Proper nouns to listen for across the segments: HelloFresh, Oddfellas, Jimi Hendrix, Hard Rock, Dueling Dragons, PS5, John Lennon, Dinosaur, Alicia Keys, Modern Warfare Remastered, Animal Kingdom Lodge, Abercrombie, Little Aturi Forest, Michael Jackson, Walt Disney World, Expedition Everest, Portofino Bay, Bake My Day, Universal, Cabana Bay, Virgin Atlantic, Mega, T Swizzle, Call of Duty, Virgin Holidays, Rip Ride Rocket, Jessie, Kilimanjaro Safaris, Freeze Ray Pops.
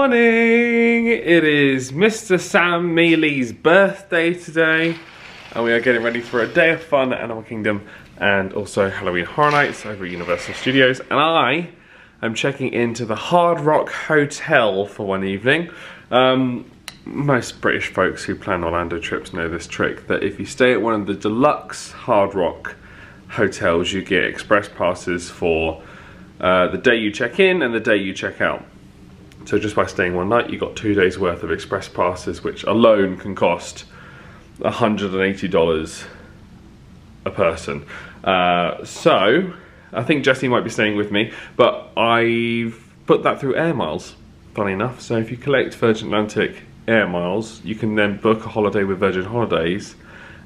morning. It is Mr. Sam Mealey's birthday today, and we are getting ready for a day of fun at Animal Kingdom and also Halloween Horror Nights over at Universal Studios. And I am checking into the Hard Rock Hotel for one evening. Most British folks who plan Orlando trips know this trick, that if you stay at one of the deluxe Hard Rock hotels, you get express passes for the day you check in and the day you check out. So just by staying one night, you got 2 days worth of express passes, which alone can cost $180 a person. So I think Jessie might be staying with me, but I've put that through air miles, funny enough. So if you collect Virgin Atlantic air miles, you can then book a holiday with Virgin Holidays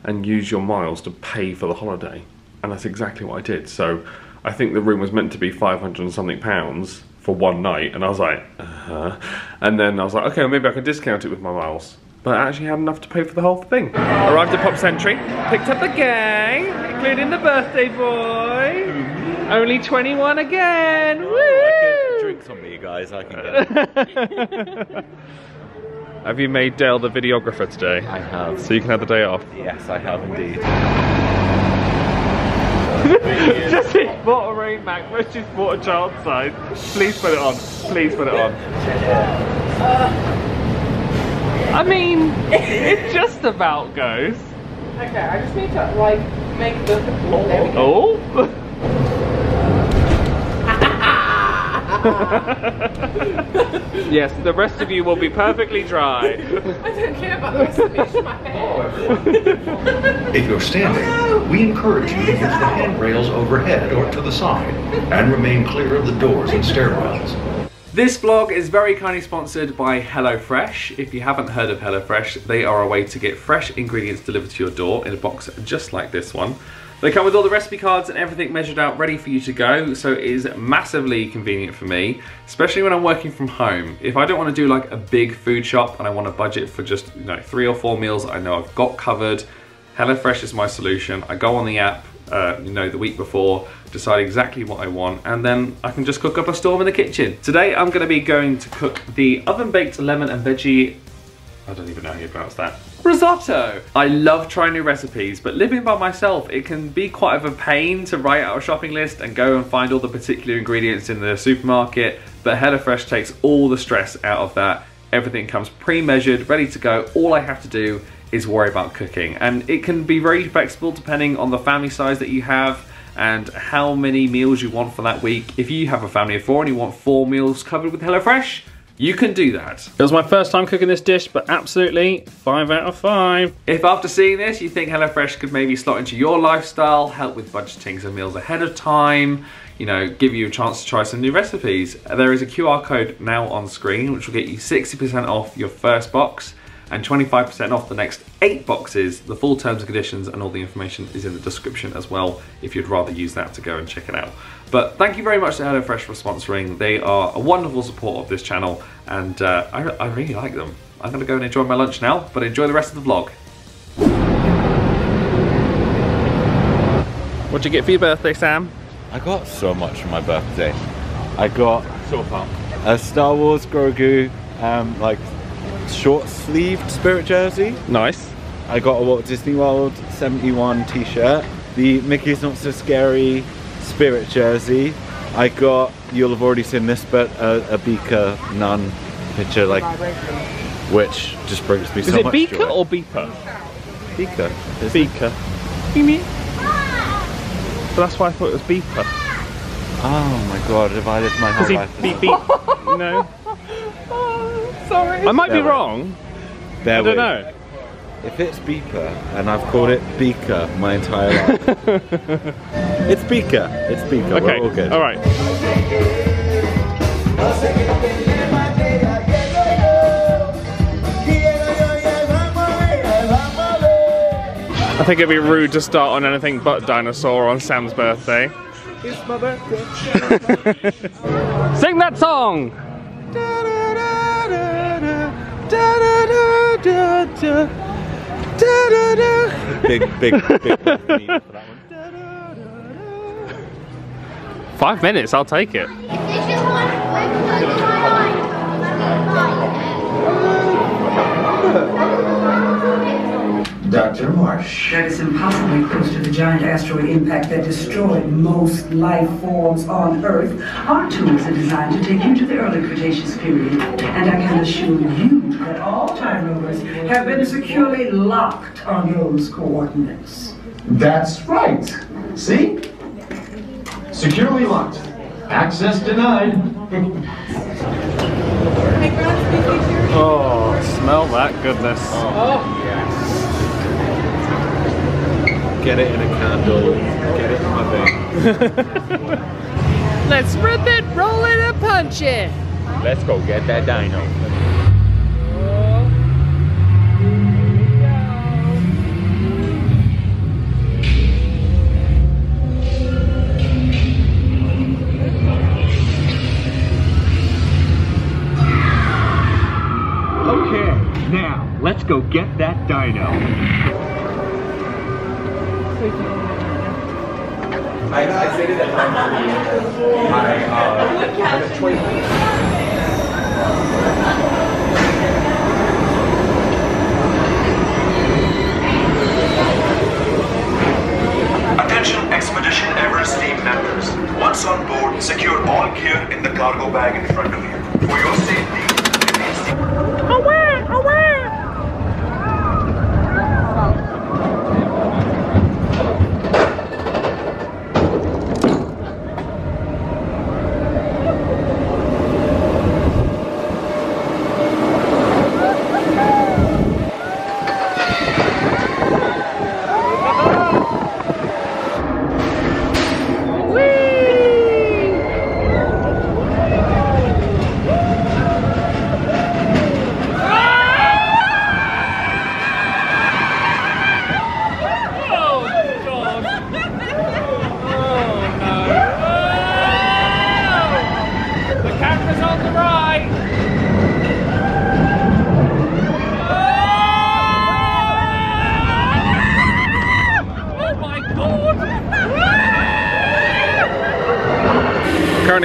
and use your miles to pay for the holiday. And that's exactly what I did. So I think the room was meant to be 500 and something pounds for one night, and I was like, and then I was like, okay, well, maybe I can discount it with my miles. But I actually had enough to pay for the whole thing. Arrived at Pop Century, picked up the gang, including the birthday boy. Only 21 again. Woo! I get drinks on me, you guys. I can get. Have you made Dale the videographer today? I have. So you can have the day off? Yes, I have indeed. Jessie bought a rain bag, but she's bought a child size. Please put it on. Please put it on. I mean, it just about goes. Okay, I just need to like make the. Oh. Yes, the rest of you will be perfectly dry. I don't care about the rest of you. If you're standing, we encourage you to use the handrails overhead or to the side and remain clear of the doors and stairwells. This vlog is very kindly sponsored by HelloFresh. If you haven't heard of HelloFresh, they are a way to get fresh ingredients delivered to your door in a box just like this one. They come with all the recipe cards and everything measured out ready for you to go, so it is massively convenient for me, especially when I'm working from home. If I don't want to do like a big food shop and I want to budget for just, you know, 3 or 4 meals I know I've got covered, HelloFresh is my solution. I go on the app, you know, the week before, decide exactly what I want, and then I can just cook up a storm in the kitchen. Today I'm going to be going to cook the oven-baked lemon and veggie, I don't even know how you pronounce that, risotto. I love trying new recipes, but living by myself, it can be quite of a pain to write out a shopping list and go and find all the particular ingredients in the supermarket, but HelloFresh takes all the stress out of that. Everything comes pre-measured, ready to go. All I have to do is worry about cooking, and it can be very flexible depending on the family size that you have and how many meals you want for that week. If you have a family of 4 and you want 4 meals covered with HelloFresh, you can do that. It was my first time cooking this dish, but absolutely 5 out of 5. If after seeing this, you think HelloFresh could maybe slot into your lifestyle, help with budgeting some meals ahead of time, you know, give you a chance to try some new recipes, there is a QR code now on screen, which will get you 60% off your first box and 25% off the next 8 boxes. The full terms and conditions and all the information is in the description as well, if you'd rather use that to go and check it out. But thank you very much to HelloFresh for sponsoring. They are a wonderful support of this channel, and I really like them. I'm gonna go and enjoy my lunch now, but enjoy the rest of the vlog. What'd you get for your birthday, Sam? I got so much for my birthday. I got a Star Wars Grogu, like, short-sleeved spirit jersey. Nice. I got a Walt Disney World 71 t-shirt, the Mickey's Not So Scary spirit jersey. I got, you'll have already seen this, but a Beaker nun picture, like, which just brings me so much joy. Is it Beaker or Beeper? Beaker. Beaker. What do you mean? But that's why I thought it was Beeper. Oh my god, have I lived my whole life? Beep beep. No. Sorry. I might be wrong. I don't know. If it's Beeper, and I've called it Beaker my entire life. It's Beaker. It's Beaker. Okay. We're all good. All right. I think it'd be rude to start on anything but dinosaur on Sam's birthday. It's my birthday. Sing that song. Big meaning for that one. 5 minutes, I'll take it. Dr. Marsh. That is impossibly close to the giant asteroid impact that destroyed most life forms on Earth. Our tours are designed to take you to the early Cretaceous period, and I can assure you that all time rovers have been securely locked on those coordinates. That's right. See? Securely locked. Access denied. Oh, smell that goodness. Oh, yes. Get it in a candle. Get it in my bag. Let's rip it, roll it, and punch it. Let's go get that dino. Let's go get that dino. I say to that Attention Expedition Everest team members. Once on board, secure all gear in the cargo bag in front of you. For your safety, away!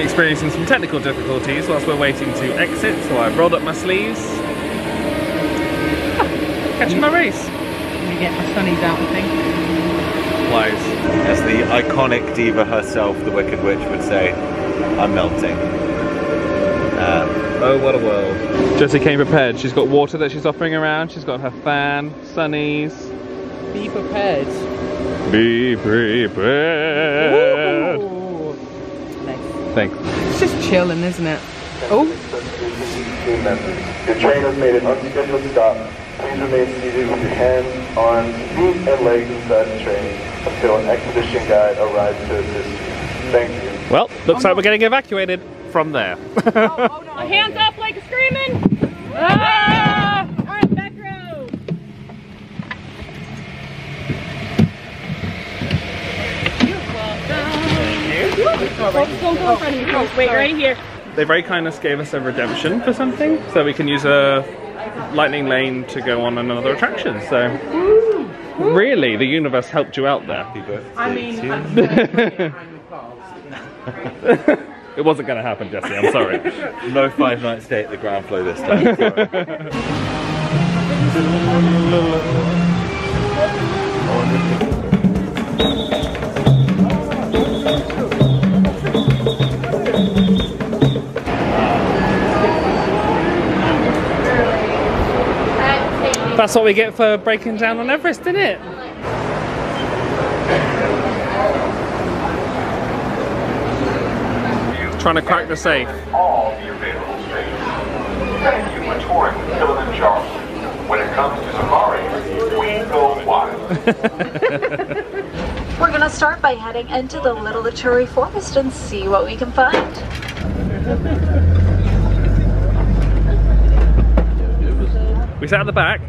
Experiencing some technical difficulties whilst we're waiting to exit, so I've rolled up my sleeves. Catching my race. I'm gonna get my sunnies out, I think. Lies. As the iconic diva herself, the Wicked Witch, would say, I'm melting. Oh, what a world. Jessie came prepared. She's got water that she's offering around, she's got her fan, sunnies. Be prepared. Be prepared. Ooh. Thanks. It's just chilling, isn't it? Oh! Your train has made an unscheduled stop. Please remain seated with your hands, arms, feet, and legs inside the train until an expedition guide arrives to assist you. Thank you. Well, looks like we're getting evacuated from there. Oh, hold on. Hands up like a screaming! Ah! Alright, back row! You're welcome. Thank you. Don't go in front of you. Oh, wait, right here. They very kindly gave us a redemption for something, so we can use a lightning lane to go on another attraction. So, really, the universe helped you out there. Happy birthday. I mean, it wasn't going to happen, Jessie. I'm sorry. No five-night stay at the ground floor this time. Sorry. That's what we get for breaking down on Everest, isn't it? Trying to crack the safe. All the available space. Thank you for touring Kilimanjaro. When it comes to safari, we go wild. We're gonna start by heading into the Little Aturi Forest and see what we can find. We sat at the back.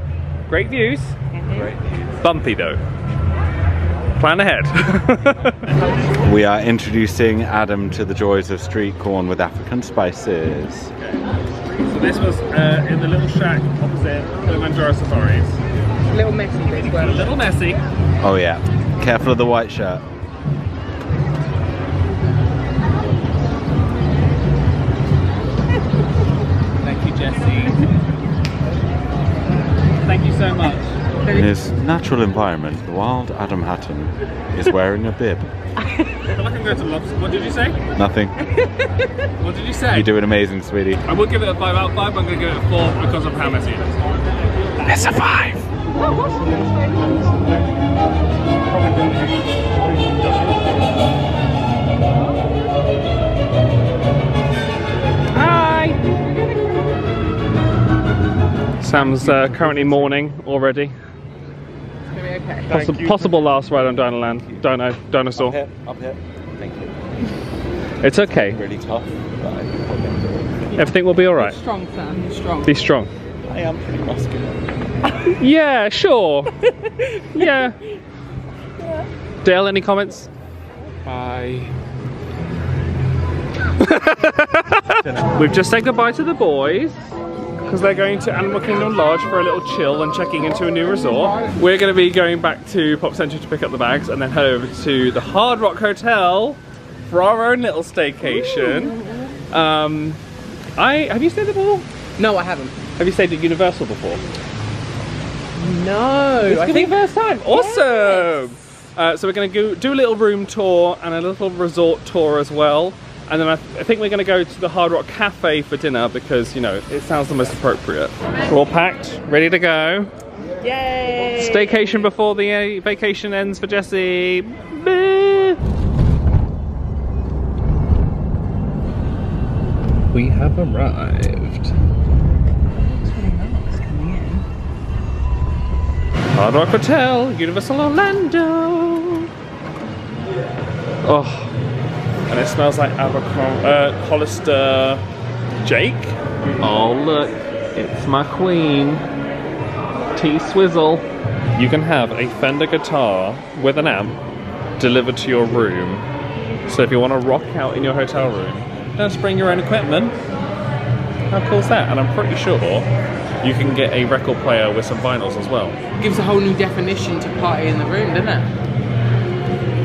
Great views. Great views. Bumpy though. Plan ahead. We are introducing Adam to the joys of street corn with African spices. Okay. So this was in the little shack opposite Kilimanjaro Safaris. A little messy. This one. A little messy. Oh yeah. Careful of the white shirt. Thank you, Jessie. Thank you so much. In his natural environment, the wild Adam Hatton is wearing a bib. Well, I can go to Lobster. What did you say? Nothing. What did you say? You're doing amazing, sweetie. I would give it a 5 out of 5, but I'm going to give it a 4 because of how messy it is. It's a 5! Hi! Sam's currently mourning already. Okay. Possible last ride on Dinoland. Dinosaur. Up here. Thank you. It's okay. It's really tough, but I think we'll get through it. Everything will be alright. Be strong, Sam. Be strong. Be strong. I am pretty muscular. Yeah, sure. Yeah. Dale, any comments? Bye. We've just said goodbye to the boys, because they're going to Animal Kingdom Lodge for a little chill and checking into a new resort. We're going to be going back to Pop Century to pick up the bags and then head over to the Hard Rock Hotel for our own little staycation. Have you stayed there before? No, I haven't. Have you stayed at Universal before? No. It's going to be the first time. Awesome. Yes. So we're going to do a little room tour and a little resort tour as well. And then I think we're going to go to the Hard Rock Cafe for dinner because, you know, it sounds the most appropriate. We're all packed, ready to go. Yay! Staycation before the vacation ends for Jessie. We have arrived. It's really nice coming in. Hard Rock Hotel, Universal Orlando. Oh. And it smells like Abercrombie, Hollister, Jake. Oh look, it's my queen, T Swizzle. You can have a Fender guitar with an amp delivered to your room. So if you want to rock out in your hotel room, just bring your own equipment. How cool is that? And I'm pretty sure you can get a record player with some vinyls as well. It gives a whole new definition to party in the room, doesn't it?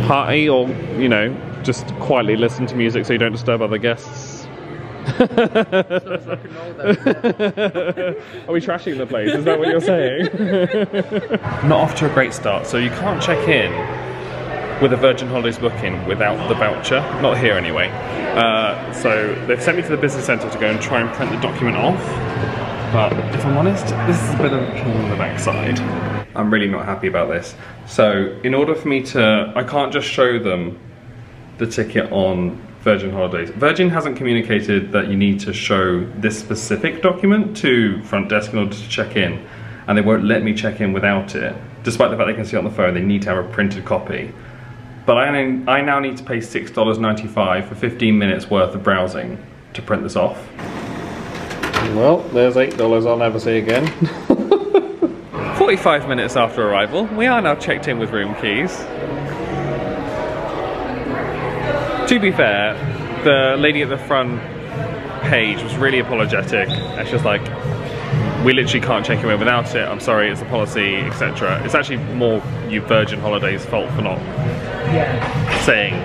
Party or, you know, just quietly listen to music so you don't disturb other guests. Are we trashing the place? Is that what you're saying? Not off to a great start, so you can't check in with a Virgin Holidays booking without the voucher. Not here anyway. So they've sent me to the business centre to go and try and print the document off. But if I'm honest, this is a bit of a pain in the backside. I'm really not happy about this. So in order for me to, I can't just show them the ticket on Virgin Holidays. Virgin hasn't communicated that you need to show this specific document to front desk in order to check in, and they won't let me check in without it. Despite the fact they can see it on the phone, they need to have a printed copy. But I now need to pay $6.95 for 15 minutes worth of browsing to print this off. Well, there's $8 I'll never see again. 45 minutes after arrival, we are now checked in with room keys. To be fair, the lady at the front page was really apologetic. It's just like, we literally can't check you in without it. I'm sorry, it's the policy, etc. It's actually more Virgin Holidays' fault for not saying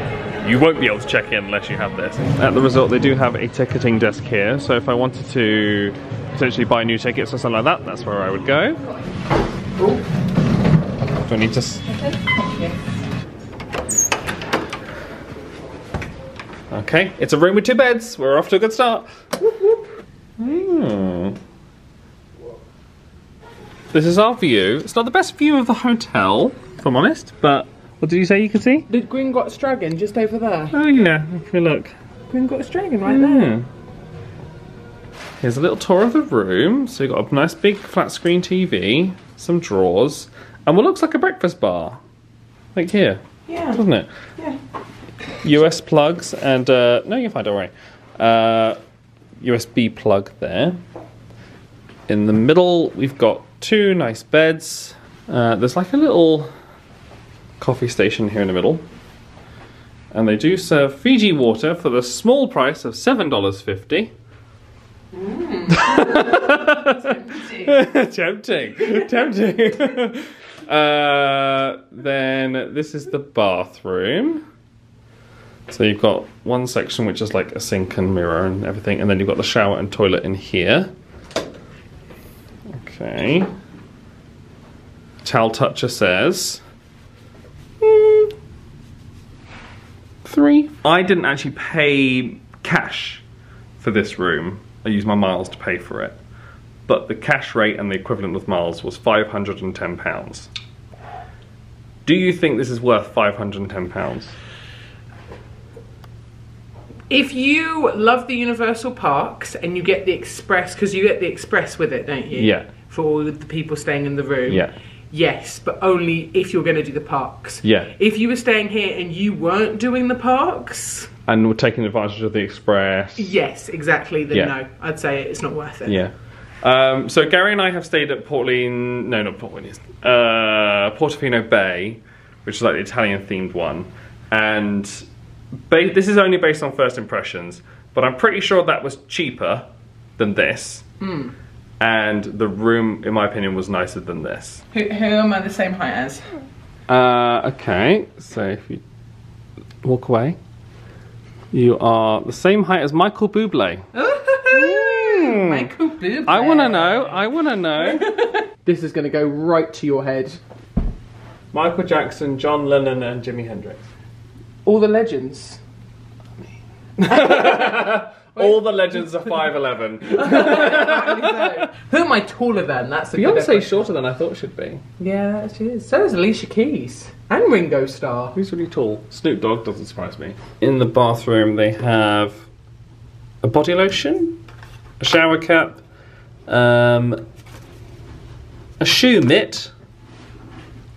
you won't be able to check in unless you have this. At the resort, they do have a ticketing desk here, so if I wanted to potentially buy new tickets or something like that, that's where I would go. Do I need to? Okay. Okay, it's a room with 2 beds. We're off to a good start. Mm. This is our view. It's not the best view of the hotel, if I'm honest, but what did you say you could see? The Gringotts Dragon just over there. Oh yeah, if you look. Gringotts Dragon right there. Here's a little tour of the room. So you've got a nice big flat screen TV, some drawers, and what looks like a breakfast bar. Like here. Yeah. Doesn't it? Yeah. US plugs and no, you're fine, don't worry. USB plug there. In the middle, we've got 2 nice beds. There's like a little coffee station here in the middle, and they do serve Fiji water for the small price of $7.50. Tempting, tempting. Then this is the bathroom. So you've got one section which is like a sink and mirror and everything, and then you've got the shower and toilet in here. Okay. Towel Toucher says... 3. I didn't actually pay cash for this room. I used my miles to pay for it. But the cash rate and the equivalent of miles was £510. Do you think this is worth £510? If you love the Universal Parks and you get the Express, because you get the Express with it, don't you? Yeah. For all of the people staying in the room. Yeah. Yes, but only if you're going to do the parks. Yeah. If you were staying here and you weren't doing the parks... and were taking advantage of the Express... Yes, exactly. Then yeah. No, I'd say it's not worth it. Yeah. So Gary and I have stayed at Portofino Bay, which is like the Italian-themed one. And this is only based on first impressions, but I'm pretty sure that was cheaper than this. Mm. And the room, in my opinion, was nicer than this. Who am I the same height as? Okay, so if you walk away, you are the same height as Michael Bublé. Mm. Michael Bublé. I want to know, I want to know. This is going to go right to your head. Michael Jackson, John Lennon and Jimi Hendrix. All the legends. All the legends are 5'11". Who am I taller than? That's a Beyonce's shorter than I thought she'd be. Yeah, she is. So is Alicia Keys. And Ringo Starr. Who's really tall? Snoop Dogg doesn't surprise me. In the bathroom they have a body lotion, a shower cap, a shoe mitt,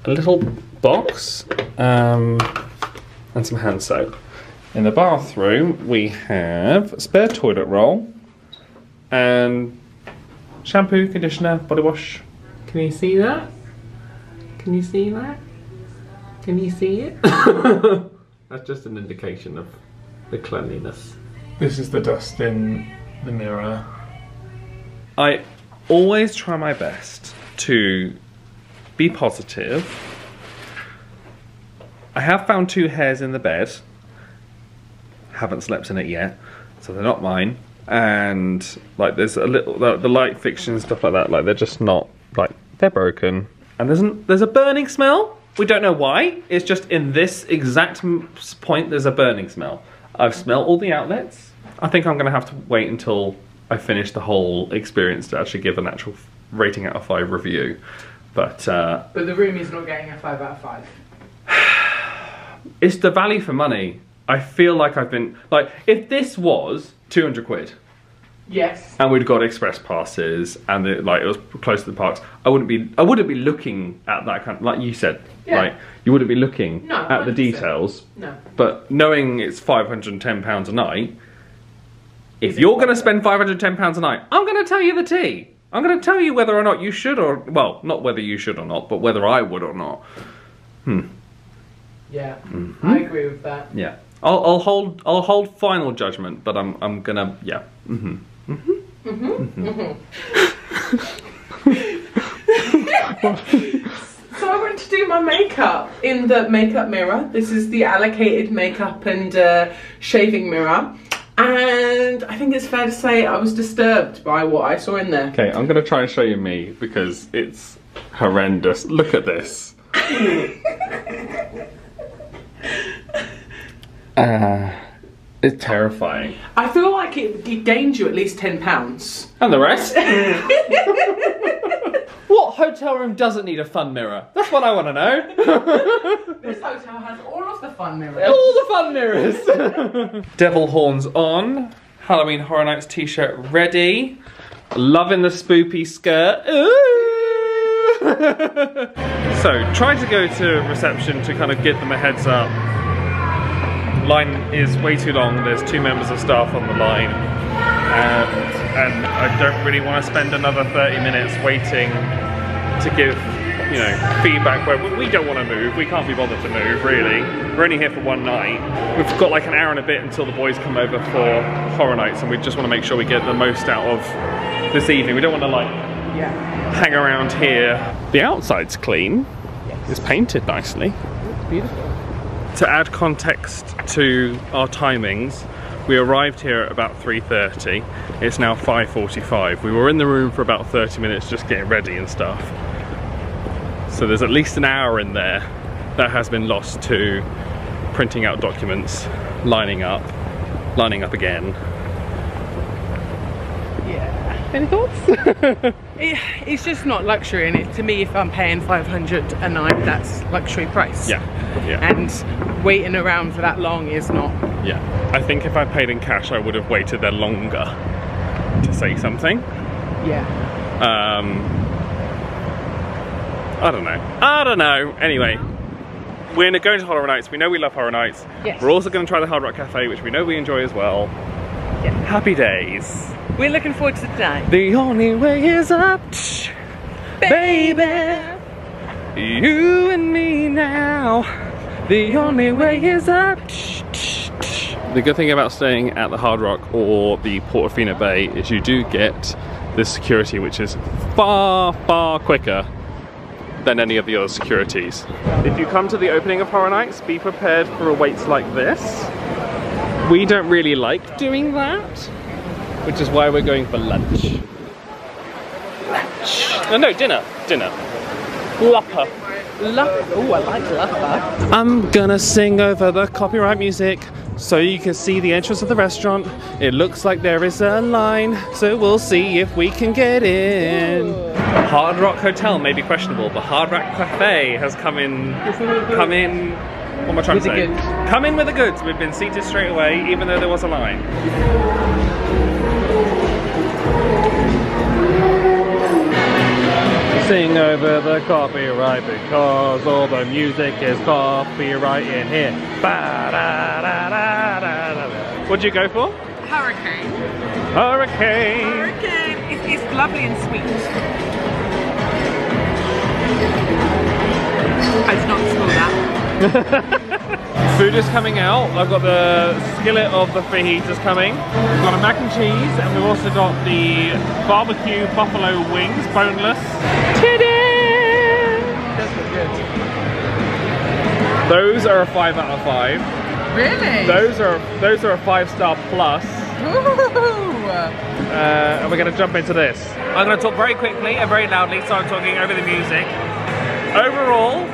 a little box, and some hand soap. In the bathroom, we have a spare toilet roll and shampoo, conditioner, body wash. Can you see that? Can you see that? Can you see it? That's just an indication of the cleanliness. This is the dust in the mirror. I always try my best to be positive. I have found 2 hairs in the bed. Haven't slept in it yet, so they're not mine. And like, there's a little the light fixture and stuff like that. Like, they're just not like they're broken. And there's a burning smell. We don't know why. It's just in this exact point there's a burning smell. I've smelled all the outlets. I think I'm gonna have to wait until I finish the whole experience to actually give an actual rating out of 5 review. But the room is not getting a 5 out of 5. It's the value for money. I feel like I've been, like, if this was 200 quid. Yes. And we'd got express passes and it was close to the parks. I wouldn't be looking at that kind of, like you said. Yeah. Like, you wouldn't be looking at the details. No. But knowing it's £510 a night, if you're going to spend £510 a night, I'm going to tell you the tea. I'm going to tell you whether or not you should or, well, not whether you should or not, but whether I would or not. Hmm. Yeah. Mm-hmm. I agree with that. Yeah. I'll hold final judgment, but I'm gonna, yeah. Mhm. Mhm. Mhm. Mhm. So I went to do my makeup in the makeup mirror. This is the allocated makeup and shaving mirror, and I think it's fair to say I was disturbed by what I saw in there. Okay, I'm gonna try and show you me because it's horrendous. Look at this. It's terrifying. I feel like it gained you at least £10. And the rest. What hotel room doesn't need a fun mirror? That's what I want to know. This hotel has all of the fun mirrors. All the fun mirrors. Devil horns on. Halloween Horror Nights t-shirt ready. Loving the spoopy skirt. Ooh. So, trying to go to reception to kind of give them a heads up. Line is way too long, there's 2 members of staff on the line, and I don't really want to spend another 30 minutes waiting to give, you know, feedback where we don't want to move, we can't be bothered to move, really. We're only here for one night. We've got like an hour and a bit until the boys come over for Horror Nights, and we just want to make sure we get the most out of this evening. We don't want to, like, hang around here. The outside's clean. Yes. It's painted nicely. It's beautiful. To add context to our timings, We arrived here at about 3:30. It's now 5:45. We were in the room for about 30 minutes just getting ready and stuff. So there's at least an hour in there that has been lost to printing out documents, lining up again. Yeah. Any thoughts? It's just not luxury, and to me, if I'm paying 500 a night, that's luxury price. Yeah. Yeah. And waiting around for that long is not. Yeah. I think if I paid in cash, I would have waited there longer to say something. Yeah. I don't know. Anyway. We're going to Horror Nights. We know we love Horror Nights. Yes. We're also going to try the Hard Rock Cafe, which we know we enjoy as well. Yes. Happy days. We're looking forward to the night. The only way is up, baby. You and me now. The only way is up. The good thing about staying at the Hard Rock or the Portofino Bay is you do get the security, which is far, far quicker than any of the other securities. If you come to the opening of Horror Nights, be prepared for a wait like this. We don't really like doing that, which is why we're going for lunch. Dinner. Lupper. Oh, I like lupper. I'm gonna sing over the copyright music so you can see the entrance of the restaurant. It looks like there is a line, so we'll see if we can get in. Ooh. Hard Rock Hotel may be questionable, but Hard Rock Cafe has come in. What am I trying to say? Come in with the goods. We've been seated straight away, even though there was a line. Sing over the copyright because all the music is copyright in here. What'd you go for? Hurricane. Hurricane. Hurricane. It's lovely and sweet. I did not smell that. Food is coming out. I've got the skillet of the fajitas coming. We've got a mac and cheese, and we've also got the barbecue buffalo wings, boneless. Ta-da! Those look good. Those are a 5 out of 5. Really? Those are a 5-star plus. And we're going to jump into this. I'm going to talk very quickly and very loudly, so I'm talking over the music. Overall,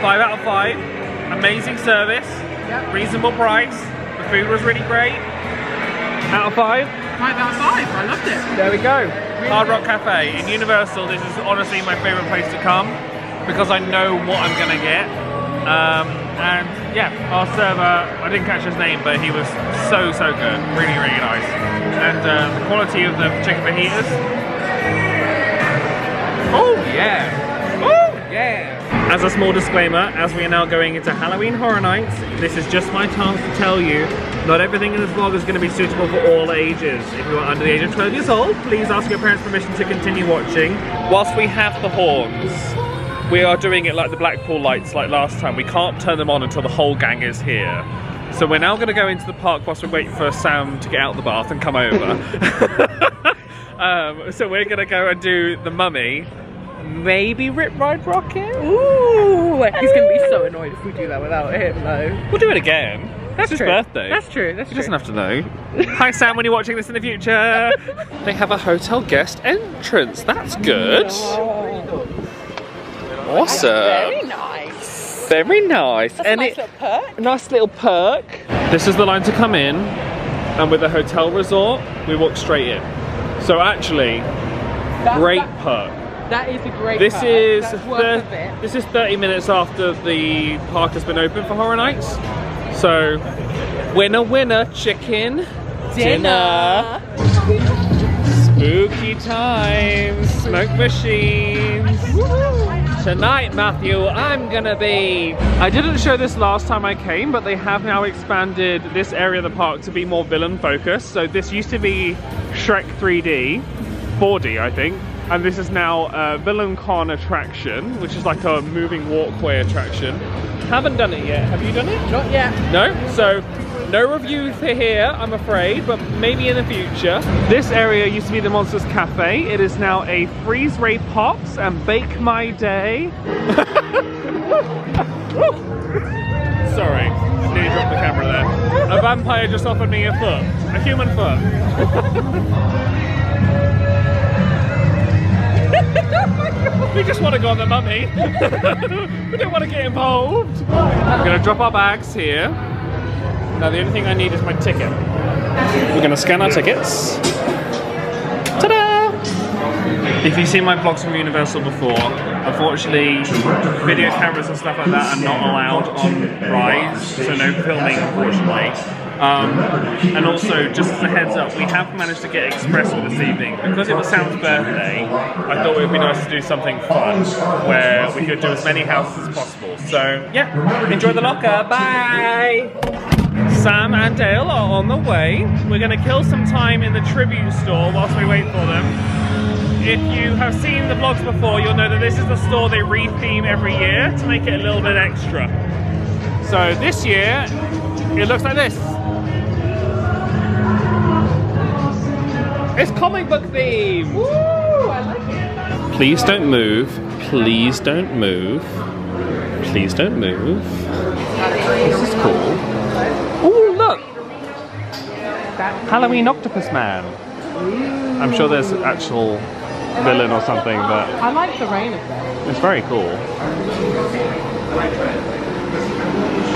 5 out of 5. Amazing service. Yep. Reasonable price. The food was really great. Out of 5? 5 out of 5. I loved it. There we go. Really? Hard Rock Cafe in Universal. This is honestly my favourite place to come because I know what I'm gonna get. And yeah, our server, I didn't catch his name, but he was so good. Really, really nice. And the quality of the chicken fajitas. Oh yeah. Yeah. As a small disclaimer, as we are now going into Halloween Horror Nights, this is just my chance to tell you not everything in this vlog is going to be suitable for all ages. If you are under the age of 12 years old, please ask your parents permission to continue watching. Whilst we have the horns, we are doing it like the Blackpool lights like last time. We can't turn them on until the whole gang is here. So we're now going to go into the park whilst we wait for Sam to get out of the bath and come over. So we're going to go and do the Mummy. Maybe Rip Ride Rocket? Ooh! He's going to be so annoyed if we do that without him, though. We'll do it again. That's it's his birthday. That's true. That's true. He doesn't have to know. Hi, Sam, when you're watching this in the future. They have a hotel guest entrance. That's good. No. Awesome. Very nice. Very nice. That's and a nice little perk. Nice little perk. This is the line to come in. And with a hotel resort, we walk straight in. So actually, great perk. That is a great part. This is 30 minutes after the park has been open for Horror Nights. So, winner, winner, chicken dinner. Spooky times, smoke machines. Tonight, Matthew, I'm gonna be... I didn't show this last time I came, but they have now expanded this area of the park to be more villain focused. So this used to be Shrek 3D, 4D, I think. And this is now a Villain Con attraction, which is like a moving walkway attraction. Haven't done it yet. Have you done it? Not yet. No? So, no review for here, I'm afraid, but maybe in the future. This area used to be the Monsters Cafe. It is now a Freeze Ray Pops and Bake My Day. Sorry, nearly dropped the camera there. A vampire just offered me a foot. A human foot. We just want to go on the mummy. We don't want to get involved. I'm going to drop our bags here. Now the only thing I need is my ticket. We're going to scan our tickets. Ta-da! If you've seen my vlogs from Universal before, unfortunately video cameras and stuff like that are not allowed on rides, so no filming unfortunately. And also, just as a heads up, we have managed to get Express for this evening. Because it was Sam's birthday, I thought it would be nice to do something fun, where we could do as many houses as possible. So, yeah, enjoy the locker, bye! Sam and Dale are on the way. We're gonna kill some time in the tribute store whilst we wait for them. If you have seen the vlogs before, you'll know that this is the store they re-theme every year to make it a little bit extra. So this year, it looks like this. It's comic book themed. Woo, I like it. Please don't move. Please don't move. Please don't move. This is cool. Ooh, look. Halloween Octopus Man. I'm sure there's actual villain or something, but I like the rain effect. It's very cool.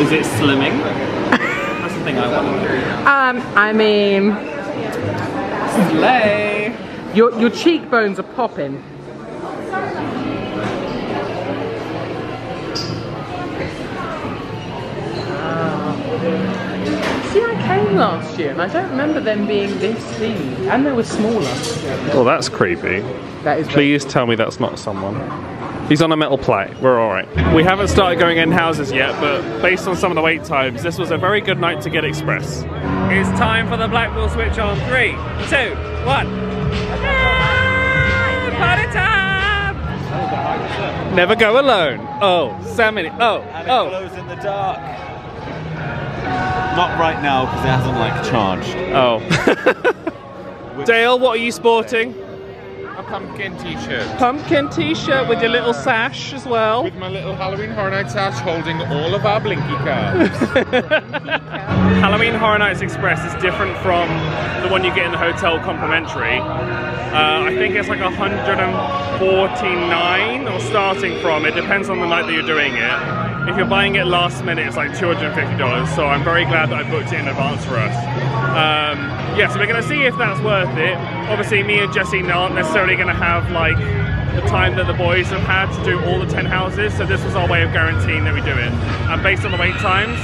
Is it slimming? That's the thing I want to do. I mean, slay. Your cheekbones are popping. See, I came last year and I don't remember them being this themed, and they were smaller. Well, that's creepy. That is. Please tell me that's not someone. He's on a metal plate. We're all right. We haven't started going in houses yet, but based on some of the wait times, this was a very good night to get Express. It's time for the Blackpool switch on 3, 2, 1. Ah, party time! Never go alone. Oh, Sam and it glows in the dark. Not right now, because it hasn't, like, charged. Oh. Dale, what are you sporting? A pumpkin t-shirt. Pumpkin t-shirt with your little sash as well. With my little Halloween Horror Nights sash holding all of our blinky cards. Halloween Horror Nights Express is different from the one you get in the hotel complimentary. I think it's like 149 or starting from. It depends on the night that you're doing it. If you're buying it last minute, it's like $250, so I'm very glad that I booked it in advance for us. Yeah, so we're going to see if that's worth it. Obviously, me and Jessie aren't necessarily going to have, like, the time that the boys have had to do all the 10 houses, so this was our way of guaranteeing that we do it. And based on the wait times,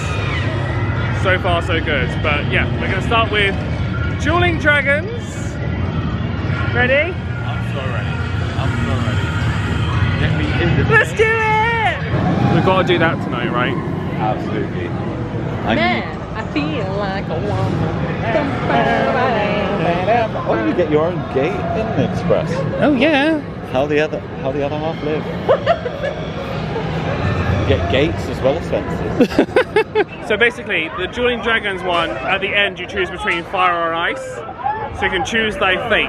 so far so good. But yeah, we're going to start with Dueling Dragons. Ready? I'm so ready. I'm so ready. Get me in the Let's do it! We've got to do that tonight, right? Absolutely. Man, I feel like a woman. Oh, you get your own gate in the Express. Oh yeah. How the other half live? You get gates as well as fences. So basically, the Dueling Dragons one, at the end you choose between fire or ice. So you can choose thy fate.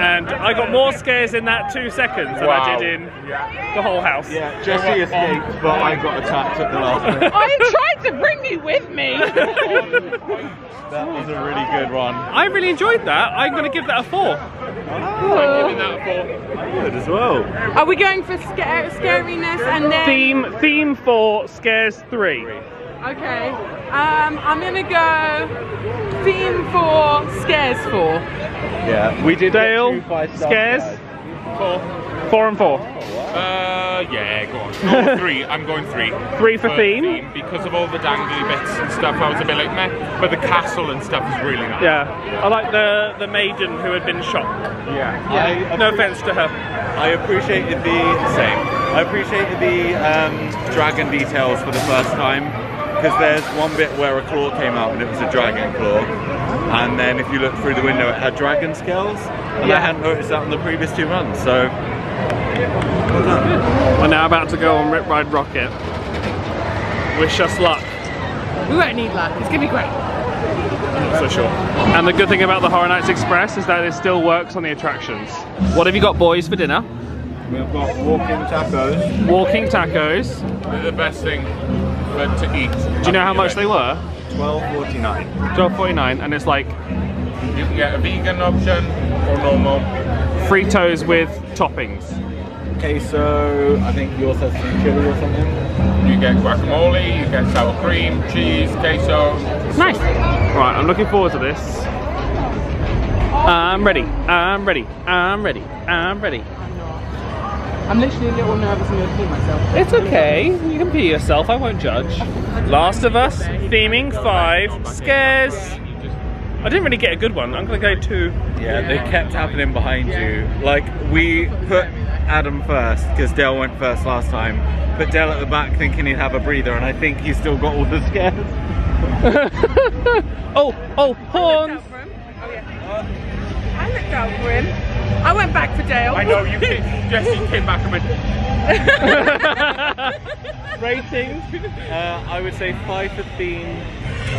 And I got more scares in that 2 seconds than I did in the whole house. Yeah, Jessie escaped, but I got attacked at the last minute. I tried to bring you with me! That was a really good one. I really enjoyed that. I'm going to give that a 4. I'm giving that a 4. I would as well. Are we going for scariness and then... Theme 4, scares 3. Okay, I'm gonna go theme 4, scares 4. Yeah, we did Dale, scares, 4 and 4. Yeah, go on. No, 3, I'm going 3. 3 for theme? Because of all the dangly bits and stuff, I was a bit like meh, but the castle and stuff is really nice. Yeah, I like the maiden who had been shot. Yeah. No offense to her. I appreciated the dragon details for the first time. Because there's one bit where a claw came out and it was a dragon claw, and then if you look through the window it had dragon scales, and I hadn't noticed that in the previous 2 months, so... We're now about to go on Rip Ride Rocket. Wish us luck. We won't need luck, it's going to be great. I'm not so sure. And the good thing about the Horror Nights Express is that it still works on the attractions. What have you got, boys, for dinner? We've got walking tacos. Walking tacos. They're the best thing. To eat. Do you know how much they were? $12.49. $12.49, and it's like... You can get a vegan option or normal. Fritos with toppings. Queso, I think you also have some chili or something. You get guacamole, you get sour cream, cheese, queso. Nice! Alright, I'm looking forward to this. I'm ready, I'm ready, I'm ready, I'm ready. I'm literally a little nervous I'm going to pee myself. It's okay, you can pee yourself, I won't judge. Last of Us, theming 5, scares. I didn't really get a good one, I'm going to go 2. Yeah, they kept happening behind you. Like, we put Adam first, because Dale went first last time. But Dale at the back thinking he'd have a breather, and I think he still got all the scares. oh, horns! Oh, yeah. I looked out for him. I went back for Dale. I know, you came, Jessie came back and went... Ratings? I would say 5 for theme.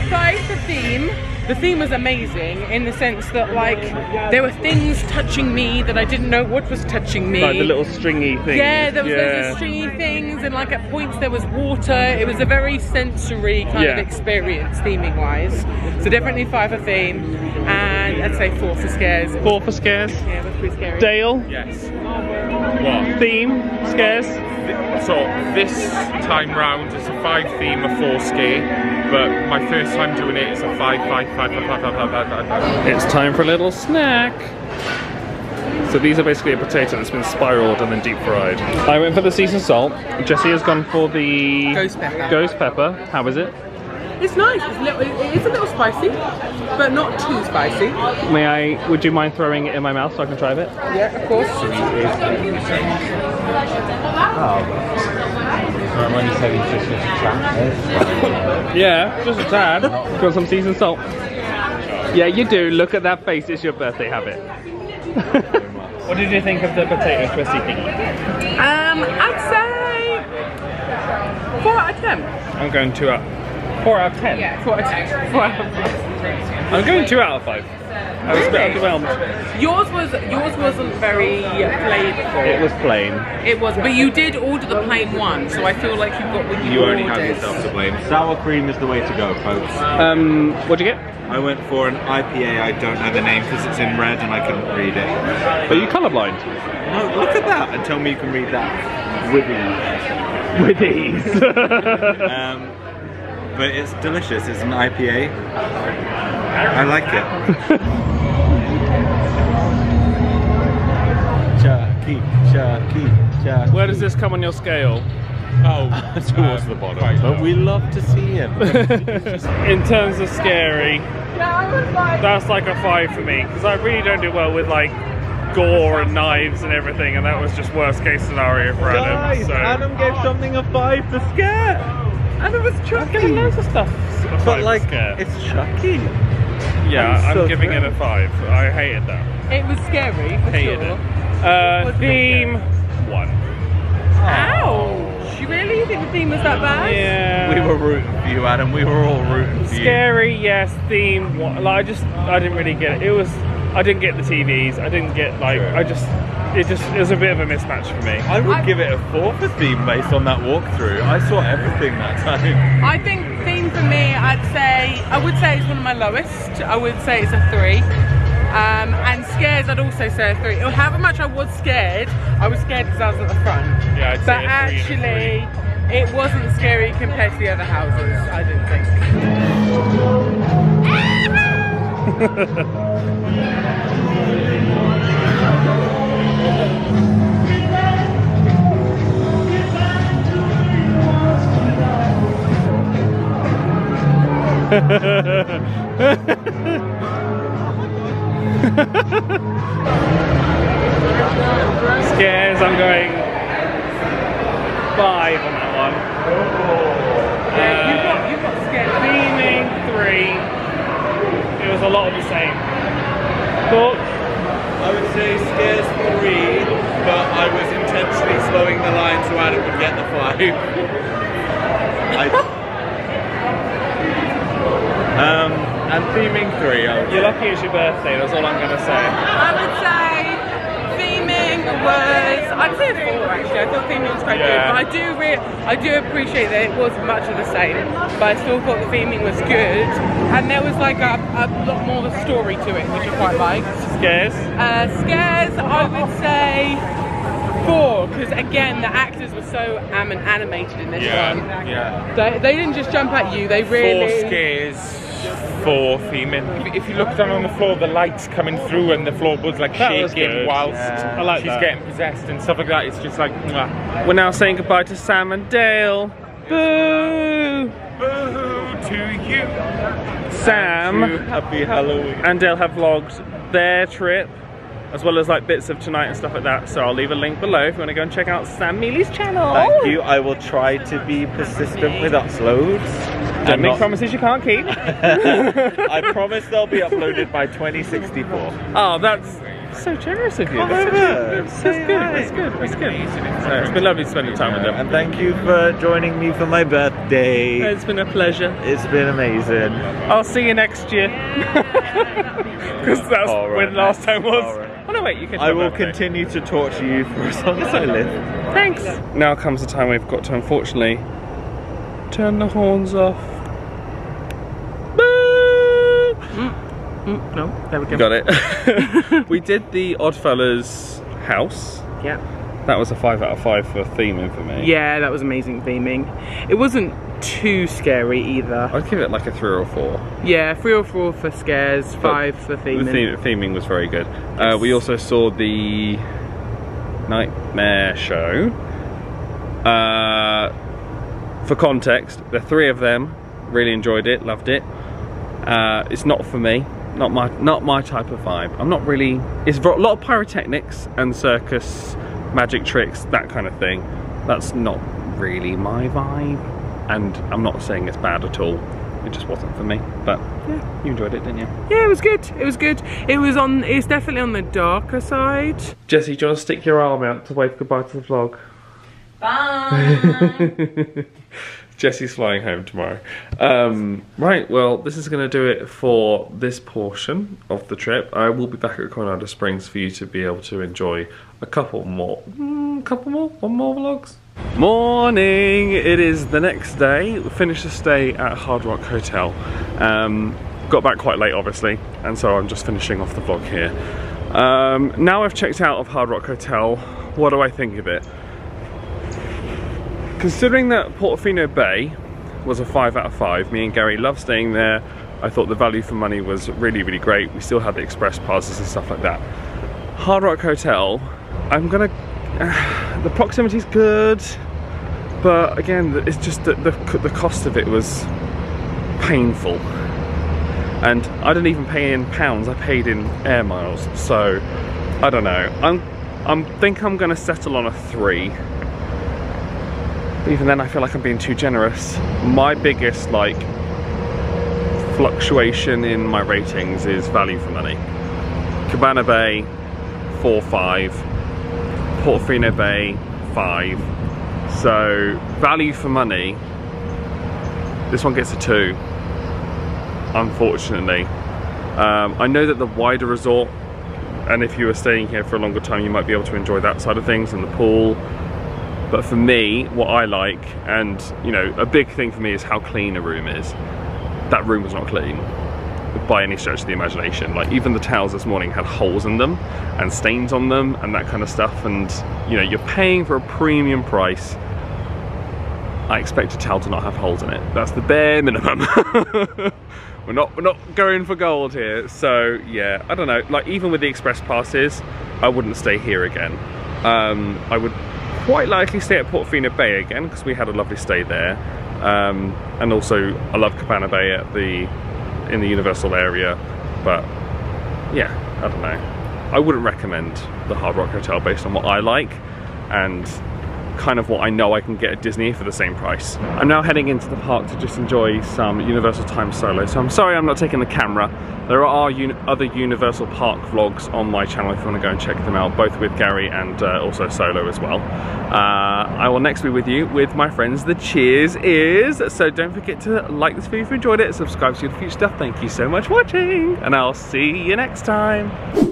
5 for theme. The theme was amazing in the sense that, like, there were things touching me that I didn't know what was touching me. Like the little stringy things. Yeah, there was those stringy things, and like at points there was water. It was a very sensory kind of experience, theming wise. So definitely 5 for theme, and I'd say 4 for scares. 4 for scares? Yeah, that's pretty scary. Dale? Yes. What? Theme? Scares? So this time round it's a 5 theme, a 4 scare, but my first time doing it is a 5. It's time for a little snack. So these are basically a potato that's been spiraled and then deep fried. I went for the seasoned salt. Jessie has gone for the ghost pepper. How is it? It's nice. It's a little spicy, but not too spicy. May I? Would you mind throwing it in my mouth so I can try it? Yeah, of course. Yeah, just a tad. Got some seasoned salt. Yeah, you do. Look at that face. It's your birthday habit. What did you think of the potato twisty thingy? I'd say 4 out of 10. I'm going 2 out. 4 out of 10. Yeah, 4 out of 10. 4 out of 10. I'm going 2 out of 5. I was a bit overwhelmed. Yours wasn't very flavorful. It was plain. It was, but you did order the plain one, so I feel like you've got what you ordered. You only have yourself to blame. Sour cream is the way to go, folks. What'd you get? I went for an IPA. I don't know the name because it's in red and I couldn't read it. Are you colourblind? No, look at that and tell me you can read that with ease. With ease. But it's delicious, it's an IPA. I like it. Chucky, Chucky, Chucky. Where does this come on your scale? Oh, towards the bottom. Right, but we love to see him. In terms of scary, that's like a 5 for me, because I really don't do well with like gore and knives and everything, and that was just worst case scenario for Adam. Guys, so. Adam gave something a 5 for scare. And it was Chucky. I'm getting loads of stuff. But like, it's Chucky. Yeah, I'm giving it a 5. I hated that. It was scary. Hated it. Theme 1. Ouch! Really? You think the theme was that bad? Yeah. We were rooting for you, Adam. We were all rooting for you. Scary, yes. Theme 1. Like, I didn't really get it. It was. I didn't get the TVs. I didn't get like. True. It was a bit of a mismatch for me. I would give it a 4 for theme based on that walkthrough. I saw everything that time. I think theme for me, I would say it's one of my lowest. I would say it's a 3. And scares, I'd also say a 3. However much I was scared, because I was at the front. Yeah, I'd say but a 3 actually, and a 3. It wasn't scary compared to the other houses, I didn't think. Scares, I'm going 5 on that one. Yeah, you got scared. Theming 3. It was a lot of the same. Thoughts? I would say scares 3, but I was intentionally slowing the line so Adam would get the 5. And theming 3. You're lucky it's your birthday, that's all I'm going to say. I would say theming was, I'd say a 4 actually. I thought the theming was quite good, but I do appreciate that it was much of the same, but I still thought the theming was good, and there was like a lot more of a story to it, which I quite liked. Scares? Scares, I would say 4, because again the actors were so animated in this one. Yeah. They didn't just jump at you, they really... 4 scares. 4 theming. If you look down on the floor, the lights coming through and the floorboard's like shaking whilst she's getting possessed and stuff like that. It's just like mwah. We're now saying goodbye to Sam and Dale. Boo! Boo to you. Sam and happy Halloween. And Dale have vlogged their trip, as well as like bits of tonight and stuff like that. So I'll leave a link below if you want to go and check out Sam Mealey's channel. Thank you. I will try to be persistent with uploads. Don't make promises you can't keep. I promise they'll be uploaded by 2064. Oh, that's so generous of you. That's good. That's good. That's good. It's been lovely spending time with them. And thank you for joining me for my birthday. It's been a pleasure. It's been amazing. I'll see you next year. Because that's when last time was. Right. Oh no, wait, you can. I will continue to torture you for as long as I live. Thanks. Now comes the time we've got to, unfortunately, turn the horns off. Boo! No, there we go. Got it. We did the Oddfellas house. Yeah. That was a 5 out of 5 for theming for me. Yeah, that was amazing theming. It wasn't too scary either. I'd give it like a 3 or 4. Yeah, 3 or 4 for scares, 5 but for theming. The theming was very good. Yes. We also saw the Nightmare Show. For context, the 3 of them really enjoyed it, loved it. It's not for me, not my type of vibe. I'm not really. It's a lot of pyrotechnics and circus, magic tricks, that kind of thing. That's not really my vibe, and I'm not saying it's bad at all. It just wasn't for me, but yeah, you enjoyed it, didn't you? Yeah, it was good. It was good. It was on. It's definitely on the darker side. Jessie, do you want to stick your arm out to wave goodbye to the vlog? Bye! Jessie's flying home tomorrow. Right, well, this is going to do it for this portion of the trip. I will be back at Coronado Springs for you to be able to enjoy a one more vlogs. Morning! It is the next day. We finished the stay at Hard Rock Hotel. Got back quite late, obviously, and so I'm just finishing off the vlog here. Now I've checked out of Hard Rock Hotel, what do I think of it? Considering that Portofino Bay was a 5 out of 5, me and Gary loved staying there. I thought the value for money was really, really great. We still had the express passes and stuff like that. Hard Rock Hotel, I'm gonna... the proximity's good, but again, it's just that the cost of it was painful. And I didn't even pay in pounds, I paid in air miles. So, I don't know. I think I'm gonna settle on a 3. Even then I feel like I'm being too generous. My biggest like fluctuation in my ratings is value for money. Cabana Bay 4/5, Portofino Bay 5. So value for money, this one gets a 2, unfortunately. I know that the wider resort, and if you were staying here for a longer time you might be able to enjoy that side of things and the pool. But for me, what I like, and you know, a big thing for me is how clean a room is. That room was not clean by any stretch of the imagination. Like even the towels this morning had holes in them and stains on them and that kind of stuff. And you know, you're paying for a premium price. I expect a towel to not have holes in it. That's the bare minimum. We're not going for gold here. So yeah, I don't know. Like even with the express passes, I wouldn't stay here again. I would quite likely stay at Portofino Bay again because we had a lovely stay there, and also I love Cabana Bay in the Universal area, but yeah, I don't know. I wouldn't recommend the Hard Rock Hotel based on what I like and kind of what I know I can get at Disney for the same price. I'm now heading into the park to just enjoy some Universal time solo, so I'm sorry I'm not taking the camera. There are other Universal Park vlogs on my channel if you want to go and check them out, both with Gary and also solo as well. I will next be with you with my friends the Cheers Ears, so don't forget to like this video if you enjoyed it, subscribe to the future stuff, thank you so much for watching, and I'll see you next time.